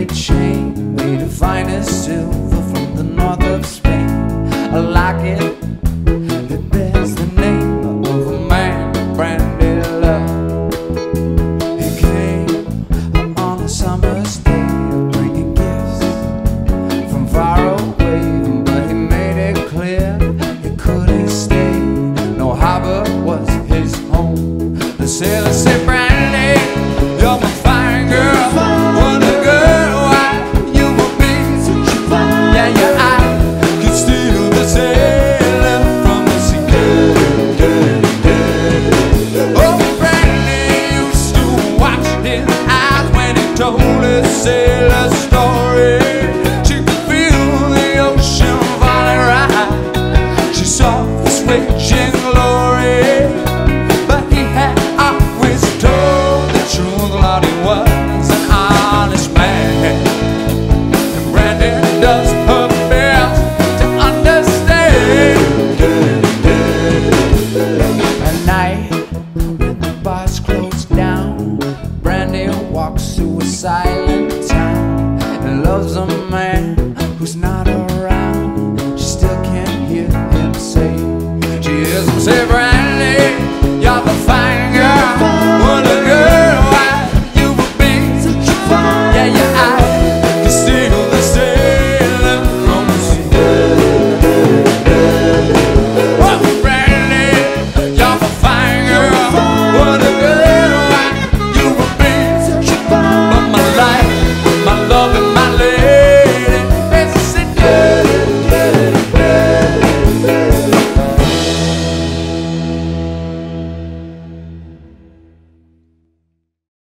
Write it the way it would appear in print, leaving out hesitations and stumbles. velvet chain, made of finest silver from the north of Spain. I like it that there's the name of a man, Brandy love. He came on a summer's day, bringing gifts from far away, but he made it clear he couldn't stay. No harbor was his home. The sailors say, Brandy, you're my fine girl. Sail a story. She could feel the ocean falling right. She saw the switching glory, but he had always told the truth. Lord, he was an honest man, and Brandy does her best to understand. At night, when the bars close down, Brandy walks through a silent town and loves them.